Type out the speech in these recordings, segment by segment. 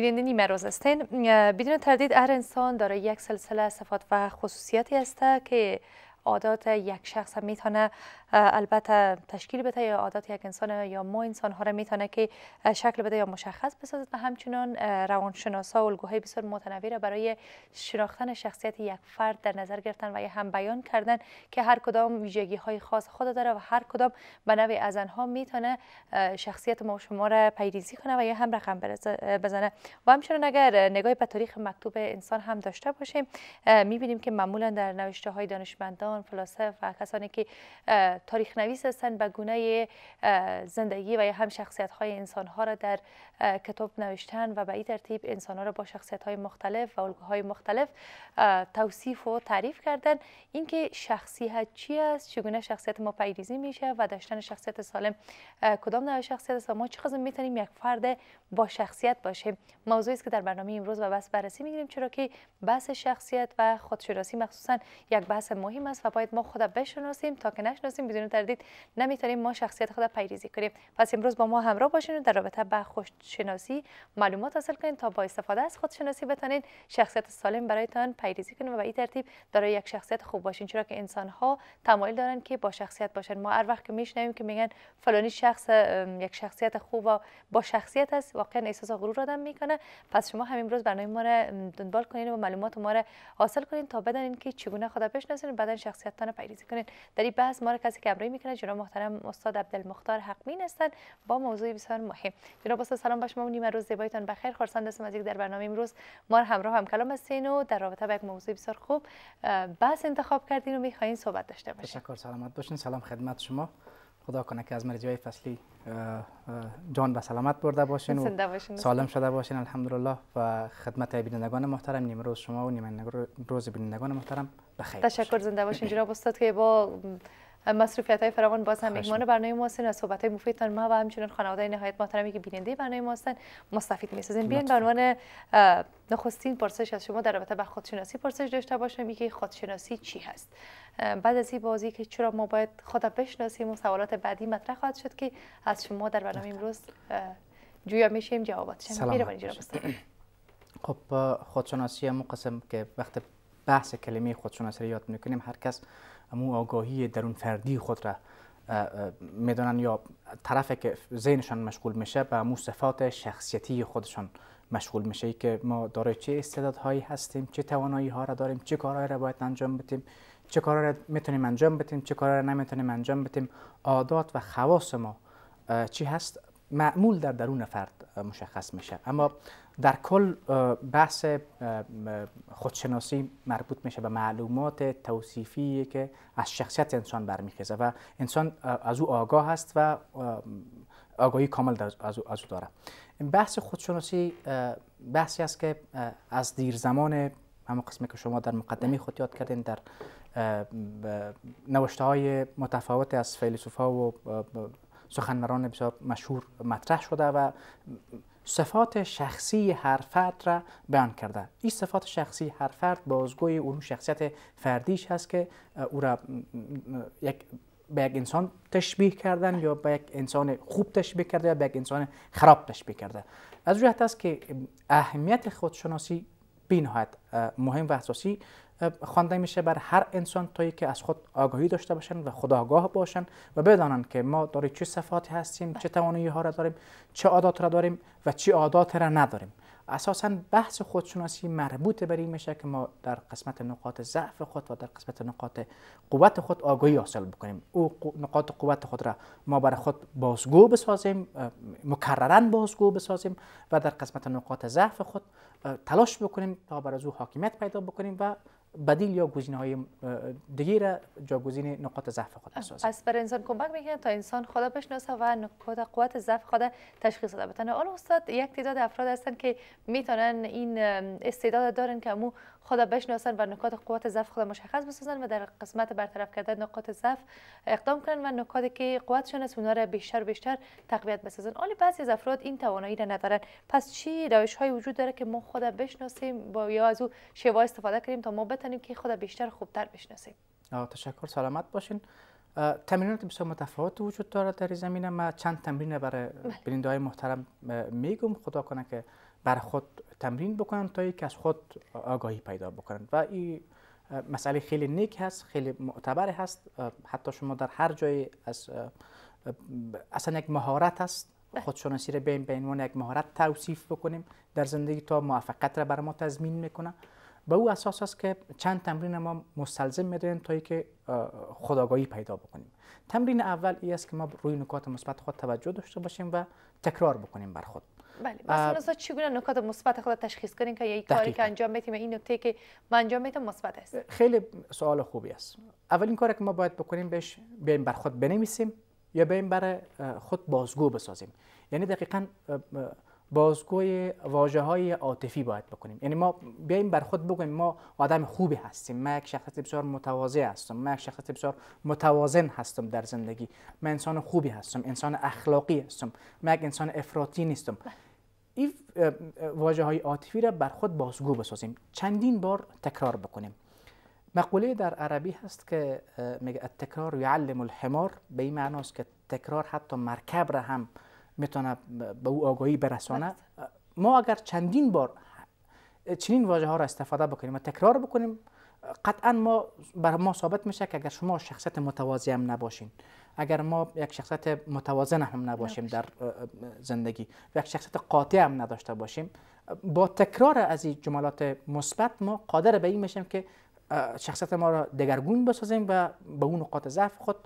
بیننده نیمه روز هستین. بدون تردید هر انسان داره یک سلسله صفات و خصوصیاتی است که عادات یک شخص میتونه البته تشکیل بده یا عادات یک انسان یا ما انسان ها را میتونه که شکل بده یا مشخص بسازد و همچنین روانشناسا الگوهای بسیار متنوعی را برای شناختن شخصیت یک فرد در نظر گرفتن و هم بیان کردن که هر کدام ویژگی های خاص خود داره و هر کدام به نوعی از آنها میتونه شخصیت ما و شما را پیریزی کنه و یا هم رقم بزنه. و همچنین اگر نگاهی به تاریخ مکتوب انسان هم داشته باشیم میبینیم که معمولا در نوشته های دانشمندان، فلاسفه و کسانی که تاریخ نویس هستند به گونه زندگی و یا هم شخصیت های انسان ها را در کتاب نوشتن و به این ترتیب انسان ها را با شخصیت های مختلف و الگوهای مختلف توصیف و تعریف کردن. اینکه شخصیت چی است، چگونه شخصیت ما پیریزی میشه و داشتن شخصیت سالم کدام نوع شخصیت است و ما چقدر میتونیم یک فرد با شخصیت باشیم، موضوعی است که در برنامه امروز و بس بررسی میگیریم، چرا که بحث شخصیت و خودشناسی مخصوصا یک بحث مهم است و باید ما خود بشناسیم. تا که نشناسیم بدون تردید نمیتونیم ما شخصیت خود پیریزی کنیم. پس امروز با ما همراه باشین و در رابطه با خودشناسی معلومات حاصل کنین تا با استفاده از خودشناسی بتونین شخصیت سالم برایتان پیریزی کنین و به این ترتیب دارای یک شخصیت خوب باشین، چرا که انسان ها تمایل دارن که با شخصیت باشن. ما هر وقت که میشنویم که میگن فلانی شخص یک شخصیت خوب و با شخصیت است، واقعا احساس غرور آدم میکنه. پس شما هم امروز برنامه ما را دنبال کنین و معلومات ما را حاصل کنین تا بدونین که چگونه خود بشناسین و بعدن شخصیتتان پیریزی کنین. در این بحث ما را کسی که همراهی میکنه جناب محترم استاد عبد المختار حقبین هستند با موضوع بسیار مهم. جناب استاد سلام بر شما، نیمه روز زیبایتان بخیر. خرسند هستم از یک در برنامه امروز ما همراه هم کلام هستین و در رابطه با یک موضوع بسیار خوب بحث انتخاب کردین و میخواین صحبت داشته باشین. تشکر، سلامت باشین. سلام خدمت شما. خدا کنه که از مرضی فصلی جان به سلامت برده باشین و سالم شده باشین الحمدلله. و خدمت بینندگان محترم، نیمه روز شما و نیمه روز بینندگان محترم بخیر. تشکر، زنده باشین. جناب استاد که با مصروفیت‌های فراوان باز هم مهمان برنامه ما هستین و صحبت‌های مفیدتان ما و همچنین خانواده نهایت محترمی که بیننده برنامه ما هستن مستفید می‌سازیم. بیان به عنوان نخستین پرسش از شما در رابطه با خودشناسی پرسش داشته باشم که خودشناسی چی هست. بعد از این بازی که چرا ما باید خود را بشناسیم و سوالات بعدی مطرح خواهد شد که از شما در برنامه امروز جویا می‌شیم جواباتش. می‌رویم جناب استاد. خب خودشناسی مقسم که وقت بحث کلمه خودشناسی را یاد می‌کنیم هر کس امو آگاهی درون فردی خود را میدونن یا طرفی که ذهنشان مشغول میشه به امو صفات شخصیتی خودشان مشغول میشه که ما دارای چه استعدادهایی هستیم، چه توانایی ها را داریم، چه کارهایی را باید انجام بدیم، چه کارها را میتونیم انجام بدیم، چه کارها را نمیتونیم انجام بدیم. عادات و خواص ما چی هست معمول در درون فرد مشخص میشه. اما در کل بحث خودشناسی مربوط میشه به معلومات توصیفی که از شخصیت انسان برمیخیزه و انسان از او آگاه است و آگاهی کامل از او داره. بحث خودشناسی بحثی است که از دیر زمان همون قسمی که شما در مقدمه خود یاد کردین در نوشته های متفاوت از فیلسوفا و سخنوران بسیار مشهور مطرح شده و صفات شخصی هر فرد را بیان کرده. این صفات شخصی هر فرد بازگوی اون شخصیت فردیش هست که او را به یک انسان تشبیه کردن یا به یک انسان خوب تشبیه کرده یا به یک انسان خراب تشبیه کرده. از روی هست که اهمیت خودشناسی بی نهایت مهم و اساسی خوانده میشه بر هر انسان تایی که از خود آگاهی داشته باشن و خودآگاه باشن و بدانن که ما داریم چه صفاتی هستیم، چه توانایی ها را داریم، چه عادات را داریم و چه عادات را نداریم. اساساً بحث خودشناسی مربوط بر این میشه که ما در قسمت نقاط ضعف خود و در قسمت نقاط قوت خود آگاهی حاصل بکنیم. او نقاط قوت خود را ما برای خود بازگو بسازیم، مکرراً بازگو بسازیم و در قسمت نقاط ضعف خود تلاش بکنیم تا بر از او حاکمیت پیدا بکنیم و بدیل یا گزینه‌های دیگر جاگزین نقاط ضعف خود بسازیم. پس برای انسان کمک میکنه تا انسان خدا بشناسه و نقاط قوت ضعف خود تشخیص داده بتونه. آن استاد یک تعداد افراد هستن که میتونن این استعداد دارن که امو خدا بشناسن و نقاط قوت ضعف خود مشخص بسازن و در قسمت برطرف کردن نقاط ضعف اقدام کنن و نکاتی که قوتشون است اونها را بیشتر تقویت بسازن. اون بعضی از افراد این توانایی را ندارن. پس چی روش‌های وجود داره که ما خدا بشناسیم با یا از او شیوه استفاده کنیم تا ما بتونیم که خدا بیشتر خوبتر بشناسیم؟ تشکر، سلامت باشین. تمرینات بسیار متفاوتی وجود دارد در زمینه. من چند تمرین برای بیننده های محترم میگم، خدا کنه که بر خود تمرین بکنند تا اینکه از خود آگاهی پیدا بکنند و این مسئله خیلی نیک هست، خیلی معتبر هست. حتی شما در هر جایی از اصلا یک مهارت است، خودشناسی را به عنوان یک مهارت توصیف بکنیم در زندگی تا موفقیت را بر ما تضمین میکنه. به او اساس است که چند تمرین ما مستلزم میدونیم تا اینکه خودآگاهی پیدا بکنیم. تمرین اول این است که ما روی نکات مثبت خود توجه داشته باشیم و تکرار بکنیم بر خود. بله، مثلا چگونه نکات مثبت خود تشخیص کنیم که یک کاری که انجام میدیم این نکته که من انجام میدم مثبت است؟ خیلی سوال خوبی است. اولین کاری که ما باید بکنیم بهش بیایم بر خود بنویسیم یا بیایم برای خود بازگو بسازیم. یعنی دقیقاً بازگوی واژه‌های عاطفی باید بکنیم. یعنی ما بیایم بر خود بگویم ما آدم خوبی هستیم، من یک شخصیت بسیار متواضع هستم، من یک شخصیت بسیار متوازن هستم در زندگی، من انسان خوبی هستم، انسان اخلاقی هستم، من یک انسان افراطی نیستم. این واژه‌های عاطفی را بر خود بازگو بسازیم، چندین بار تکرار بکنیم. مقوله در عربی هست که میگه التکرار یعلم الحمار، به این معناست که تکرار حتی مرکب را هم میتونه به او آگاهی برسانه. ما اگر چندین بار چنین واژه ها را استفاده بکنیم و تکرار بکنیم، قطعا ما بر ما ثابت میشه که اگر شما شخصیت متواضع هم نباشین، اگر ما یک شخصیت متوازن هم نباشیم در زندگی و یک شخصیت قاطع هم نداشته باشیم، با تکرار از این جملات مثبت ما قادر به این میشیم که شخصیت ما را دگرگون بسازیم و به اون نقاط ضعف خود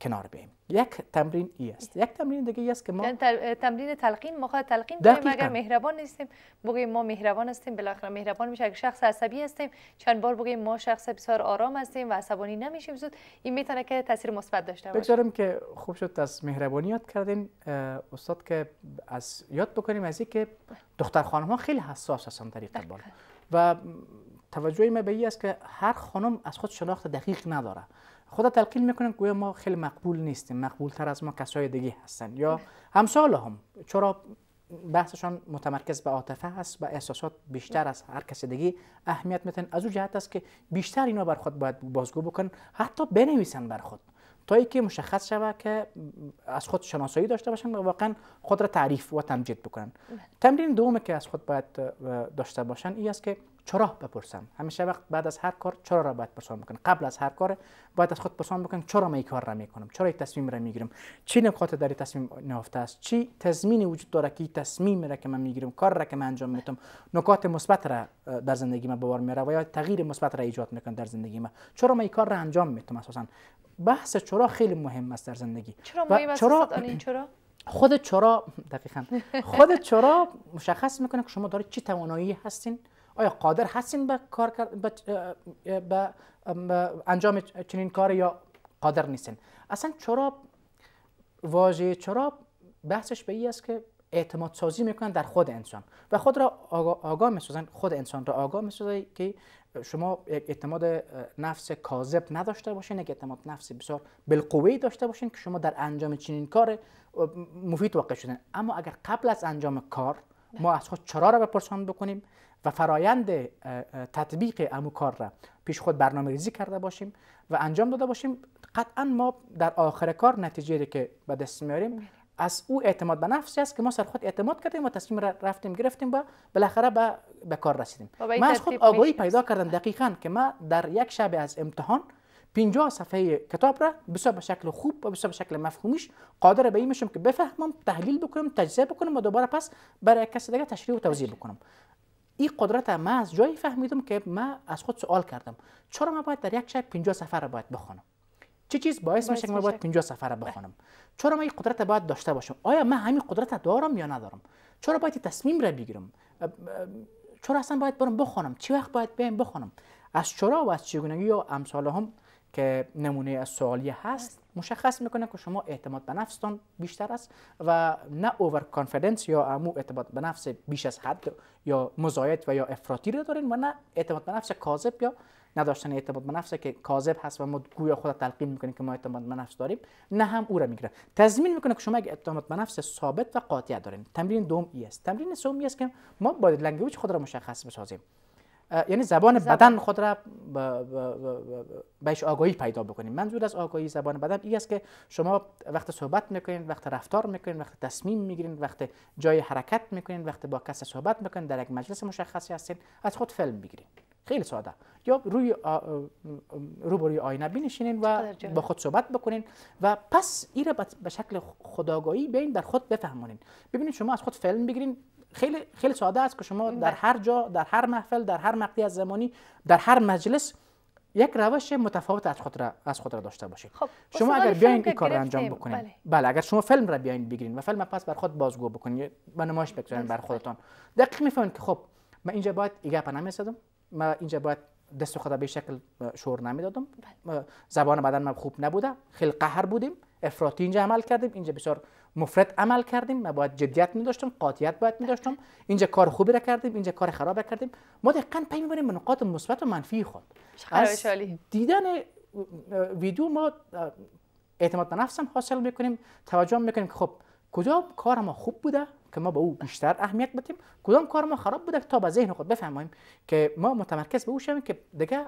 کنار بیاییم. یک تمرین ای است. یک تمرین دیگه ای است که ما تمرین تلقین، ما خود تلقین کنیم. اگر مهربان نیستیم بگوییم ما مهربان هستیم، بالاخره مهربان میشه. اگر شخص عصبی هستیم چند بار بگوییم ما شخص بسیار آرام هستیم و عصبانی نمیشیم زود. این میتونه که تاثیر مثبت داشته باشه. بگذاریم که خوب شد از مهربانی یاد کردیم استاد، که از یاد بکنیم از اینکه دختر خانم ها خیلی حساس هستند در این قبال و توجه ما به این است که هر خانم از خود شناخت دقیق نداره. خدا تلقین میکنن که ما خیلی مقبول نیستیم، مقبول تر از ما کسای دیگه هستن یا همسال هم، چرا بحثشان متمرکز به عاطفه هست، به احساسات بیشتر از هر کس دیگه اهمیت میتن. از اون جهت است که بیشتر اینا بر خود باید بازگو بکنن، حتی بنویسن بر خود تا اینکه مشخص شود که از خود شناسایی داشته باشن و واقعا خود را تعریف و تمجید بکنن. تمرین دوم که از خود باید داشته باشن این است که چرا بپرسم. همیشه وقت بعد از هر کار چرا را باید پرسان بکنم. قبل از هر کار باید از خود پرسان بکنم چرا من این کار را میکنم، چرا این تصمیم را میگیرم، چی نکات در این تصمیم نهفته است، چی تضمینی وجود داره که این تصمیم را که من میگیرم، کار را که من انجام میدم، نکات مثبت را در زندگی من باور میاره و یا تغییر مثبت را ایجاد میکنه در زندگی من، چرا من این کار را انجام میدم. اساسا بحث چرا خیلی مهم است در زندگی. چرا خود چرا دقیقاً خود چرا مشخص میکنه که شما دارید چی توانایی هستین، آیا قادر هستین به کار به انجام چنین کار یا قادر نیستین. اصلا چرا، واژه چرا بحثش به این است که اعتماد سازی میکنن در خود انسان و خود را آگاه میسازن، خود انسان را آگاه میسازن که شما یک اعتماد نفس کاذب نداشته باشین، یک اعتماد نفس بسیار بالقوه داشته باشین که شما در انجام چنین کار مفید واقع شدن. اما اگر قبل از انجام کار ما از خود چرا را بپرسان بکنیم و فرایند تطبیق امو کار را پیش خود برنامه ریزی کرده باشیم و انجام داده باشیم، قطعا ما در آخر کار نتیجه که به دست میاریم از او اعتماد به نفسی است که ما سر خود اعتماد کردیم و تصمیم را رفتیم گرفتیم و بالاخره به کار رسیدیم. ما از خود آگاهی پیدا کردم دقیقاً که ما در یک شب از امتحان 50 صفحه کتاب را بسیار به شکل خوب و بسیار به شکل مفهومیش قادر به این میشم که بفهمم، تحلیل بکنم، تجزیه بکنم و دوباره پس برای کسی دیگه تشریح و توضیح بکنم. این قدرت من از جایی فهمیدم که من از خود سوال کردم چرا من باید در یک شب 50 صفحه را باید بخونم، چه چیز باعث میشه که من باید 50 صفحه را بخونم، چرا من این قدرت باید داشته باشم، آیا من همین قدرت دارم یا ندارم، چرا باید تصمیم را بگیرم، چرا اصلا باید برم بخونم، چه وقت باید برم بخونم. از چرا و از چگونگی یا امثال هم که نمونه از سوالیه هست مشخص میکنه که شما اعتماد به نفستان بیشتر است و نه اوور کانفیدنس یا امو اعتماد به نفس بیش از حد یا مزاید و یا افراطی رو دارین و نه اعتماد به نفس کاذب یا نداشتن اعتماد به نفس که کاذب هست و ما گویا خود تلقین میکنیم که ما اعتماد به نفس داریم، نه هم او را میگیره. تضمین میکنه که شما اعتماد به نفس ثابت و قاطع دارین. تمرین دوم ای است. تمرین سوم است که ما بادی لنگویج خود را مشخص بسازیم. یعنی زبان بدن خود را بهش آگاهی پیدا بکنیم. منظور از آگاهی زبان بدن این است که شما وقت صحبت میکنین، وقت رفتار میکنین، وقت تصمیم میگیرین، وقت جای حرکت میکنین، وقت با کسی صحبت میکنین، در یک مجلس مشخصی هستین، از خود فیلم بگیرین. خیلی ساده. یا روبروی آینه بنشینین و با خود صحبت بکنین و پس این را به شکل خودآگاهی بیاین در خود بفهمونین. ببینید شما از خود فیلم بگیرین. خیلی ساده است که شما در هر جا، در هر محفل، در هر مقطع از زمانی، در هر مجلس یک روش متفاوت از خود را داشته باشید. خب، شما اگر بیاین این کار را انجام بکنید، بله اگر شما فیلم را بیاین بگیرین و فیلم پس بر خود بازگو بکنید، به نمایش بگذارین بر خودتان، دقیق میفهمید که خب من اینجا باید گپ نمیزدم، من اینجا باید دست خود را به شکل شور نمیدادم، زبان بدن من خوب نبوده، خیلی قهر بودیم، افراطی اینجا عمل کردیم، اینجا بسیار مفرد عمل کردیم، ما باید جدیت می‌داشتم، قاطعیت باید می‌داشتم، اینجا کار خوبی را کردیم، اینجا کار خراب را کردیم. ما دقیقاً پی می‌بریم به نقاط مثبت و منفی خود. از دیدن ویدیو ما اعتماد به نفسم حاصل می‌کنیم، توجه می‌کنیم که خب کدام کار ما خوب بوده که ما به او بیشتر اهمیت بدیم، کدام کار ما خراب بوده که تا به ذهن خود بفهمیم که ما متمرکز به او شویم که دیگه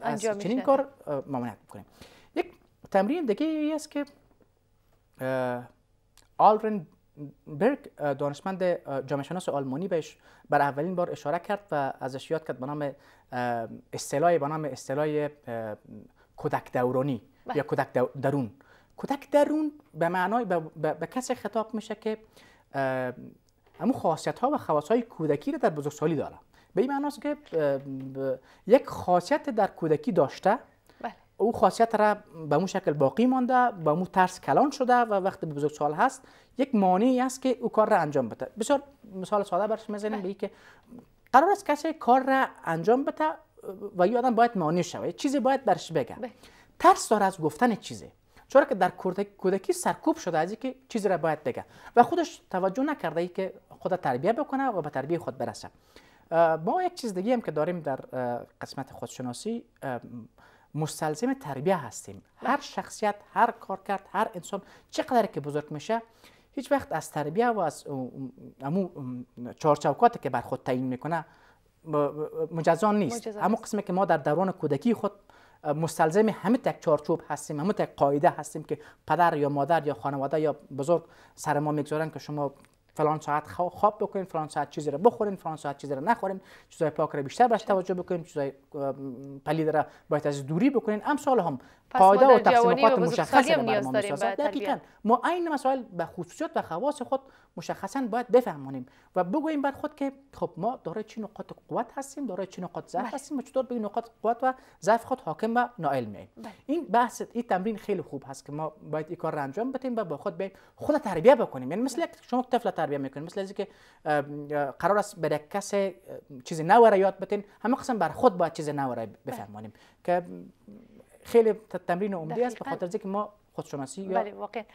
از چنین کار ممانعت بکنیم. یک تمرین دیگه ای است که آلرن برگ دانشمند جامعه شناس آلمانی بهش بر اولین بار اشاره کرد و ازش یاد کرد به نام اصطلاح کودک دورانی یا کودک درون. کودک درون به معنای به کسی خطاب میشه که همون خاصیت ها و خواص های کودکی را در بزرگسالی داره. به این معناست که یک خاصیت در کودکی داشته، او خاصیت را به اون شکل باقی مانده، به اون ترس کلان شده و وقتی به بزرگسال هست یک مانعی است که او کار را انجام بده. بسیار مثال ساده برش میزنیم به اینکه قرار است کسی کار را انجام بده و یه آدم باید مانع شوه، چیزی باید برش بگه، ترس داره از گفتن چیزی، چرا که در کودکی سرکوب شده از اینکه چیزی را باید بگه و خودش توجه نکرده ای که خود تربیت بکنه و به تربیت خود برسه. ما یک چیز دیگه هم که داریم در قسمت خودشناسی، مستلزم تربیه هستیم. هر شخصیت، هر کارکرد، هر انسان چقدر که بزرگ میشه هیچ وقت از تربیه و از امو چارچوباتی که بر خود تعیین میکنه مجزا نیست. اما قسمی که ما در دوران کودکی خود مستلزم همه یک چارچوب هستیم، همه یک قاعده هستیم که پدر یا مادر یا خانواده یا بزرگ سر ما میگذارن که شما فلان ساعت خواب بکنین، فلان ساعت چیزی را بخورین، فلان ساعت چیزی را نخورین، چیزای پاک را بیشتر بهش توجه بکنین، چیزای پلید را باید از دوری بکنین. امثال هم قاعده و تقسیمات مشخصی برای ما میسازد. دقیقاً ما این مسائل به خصوصیات و خواص خود مشخصاً باید بفهمونیم و بگوییم بر خود که خب ما دارای چه نقاط قوت هستیم، دارای چه نقاط ضعف هستیم و چطور به نقاط قوت و ضعف خود حاکم و نائل میایم. این بحث، این تمرین خیلی خوب هست که ما باید این کار را انجام بدیم و با خود به خود تربیت بکنیم. یعنی مثل شما طفل تربیت میکنیم، مثل اینکه قرار است برای کسی چیزی نوره یاد بدین، همه قسم بر خود باید چیزی نوره بفهمانیم که خیلی تمرین عمده است به خاطر اینکه ما خودشناسی یا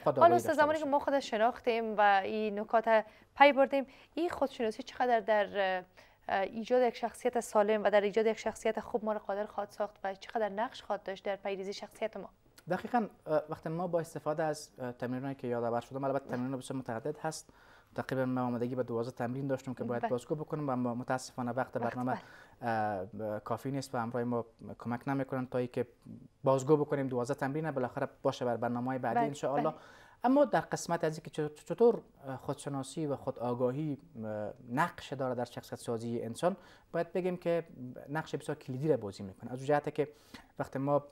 حالا از زمانی که ما خود شناختیم و این نکات پی بردیم، این خودشناسی چقدر در ایجاد یک شخصیت سالم و در ایجاد یک شخصیت خوب ما را قادر خواهد ساخت و چقدر نقش خواهد داشت در پیریزی شخصیت ما؟ دقیقاً وقتی ما با استفاده از تمرینایی که یادآور شدم، البته تمرین‌ها بسیار متعدد هست، تقریبا ما آمادگی به 12 تمرین داشتم که باید بازگو بکنم، اما متاسفانه وقت برنامه کافی نیست و همراه ما کمک نمیکنن تا اینکه بازگو بکنیم 12 تمرین بالاخره باشه بر برنامه‌های بعدی ان شاء الله. اما در قسمت از اینکه چطور خودشناسی و خودآگاهی نقش داره در شخصیت سازی انسان، باید بگیم که نقش بسیار کلیدی را بازی میکنه، از جهت که وقتی ما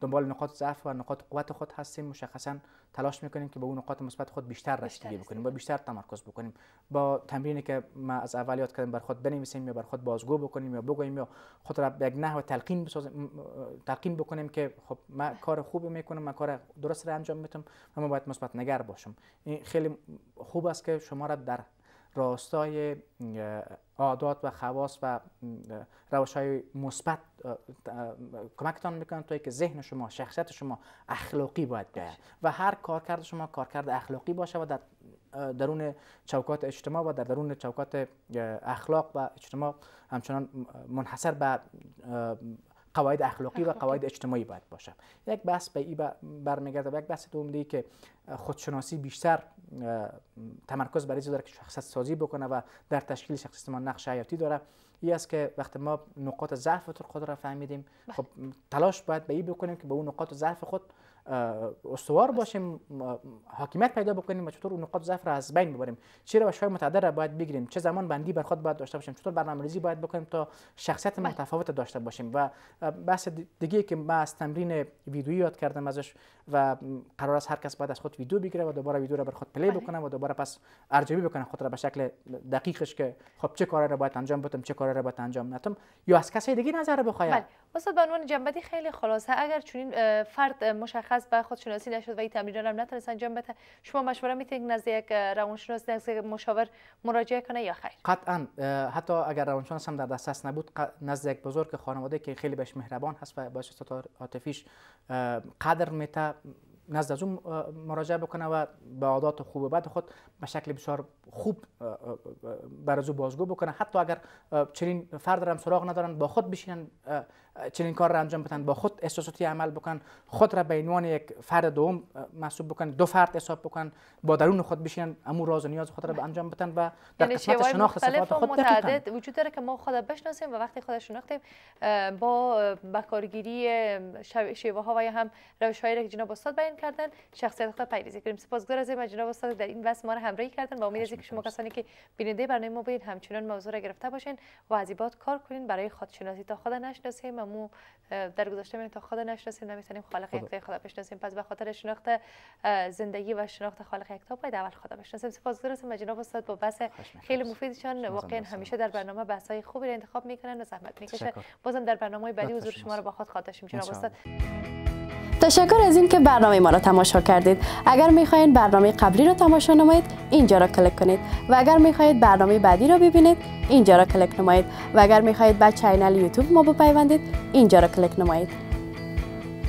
دنبال نقاط ضعف و نقاط قوت خود هستیم، مشخصاً تلاش میکنیم که به اون نقاط مثبت خود بیشتر رسیدگی بکنیم، با بیشتر تمرکز بکنیم، با تمرینی که ما از اول یاد کردیم بر خود بنویسیم یا بر خود بازگو بکنیم یا بگوییم یا خود را به یک نحو تلقین بسازیم، تلقین بکنیم که خب من کار خوب میکنم، من کار درست را انجام میدم، اما باید مثبت نگر باشم. این خیلی خوب است که شما را در راستای عادات و خواص و روش‌های مثبت کمکتان میکنن تا اینکه ذهن شما، شخصیت شما اخلاقی باید باشه و هر کارکرد شما کارکرد اخلاقی باشه و در درون چوکات اجتماع و در درون چوکات اخلاق و اجتماع همچنان منحصر به قواعد اخلاقی و قواعد اجتماعی باید باشه. یک بحث به این برمیگرده و یک بحث دوم دیگه که خودشناسی بیشتر تمرکز بر این داره که شخصیت سازی بکنه و در تشکیل شخصیت ما نقش حیاتی داره. این است که وقتی ما نقاط ضعف خود را فهمیدیم، خب تلاش باید به این بکنیم که به اون نقاط ضعف خود استوار باشیم، حاکمیت پیدا بکنیم و چطور اون نقاط ضعف را از بین ببریم. چه روش‌های متعدد را باید بگیریم، چه زمان بندی بر خود باید داشته باشیم، چطور برنامه‌ریزی باید بکنیم تا شخصیت متفاوت داشته باشیم. و بحث دیگه که ما از تمرین ویدیویی یاد کردم ازش و قرار است هر کس باید از خود ویدیو بگیره و دوباره ویدیو را بر خود پلی بکنه و دوباره پس ارجیبی بکنه خود را به شکل دقیقش که خب چه کارا را باید انجام بدم، چه کارا را باید انجام ندم، یا از کسی دیگه نظر بخواد. استاد به عنوان جنبدی خیلی خلاصه اگر چنین فرد مشخص به خودشناسی نشد و این تمرین هم نتونست انجام بده، شما مشوره میتین نزد یک روانشناس، نزد یک مشاور مراجعه کنه یا خیر؟ قطعا حتی اگر روانشناس هم در دسترس نبود، نزد یک بزرگ خانواده که خیلی بهش مهربان هست و باعث استاد عاطفیش قدر میته، نزد از اون مراجعه بکنه و به عادات خوب و بد خود به شکل بسیار خوب برای او بازگو بکنه. حتی اگر چنین فرد را هم سراغ ندارن، با خود بشینن، چنین کار را انجام بدن، با خود احساساتی عمل بکنن، خود را به عنوان یک فرد دوم محسوب بکنن، دو فرد حساب بکنن، با درون خود بشینن، امور راز و نیاز خود را به انجام بدن و در قسمت شناخت صفات خود متعدد وجود داره که ما خود را بشناسیم و وقتی خود را شناختیم با بکارگیری شیوه‌ها و یا هم روش‌هایی که جناب استاد بیان کردن شخصیت خود پیریزی کنیم. سپاسگزار از اینکه جناب استاد در این بحث ما را همراهی کردن. با امید از اینکه شما کسانی که بیننده برنامه ما بودین همچنان موضوع را گرفته باشین و عزیبات کار کنین برای خودشناسی تا خود نشناسیم. مو در گذشته می‌بینیم تا خدا نشناسیم نمی‌تونیم خالق یکتا خدا بشناسیم. پس به خاطر شناخت زندگی و شناخت خالق یکتا باید اول خدا بشناسیم. سپاسگزار هستم جناب استاد با بحث خیلی مفیدشان. واقعا همیشه در برنامه بحث‌های خوبی را انتخاب می‌کنن و زحمت می‌کشن. بازم در برنامه بعدی حضور شما را با خود خاطر داشتیم جناب استاد. تشکر از این که برنامه ما را تماشا کردید. اگر می‌خواهید برنامه قبلی را تماشا نمایید، اینجا را کلیک کنید و اگر می‌خواهید برنامه بعدی را ببینید، اینجا را کلیک نمایید و اگر می‌خواهید به کانال یوتیوب ما بپیوندید، اینجا را کلیک نمایید.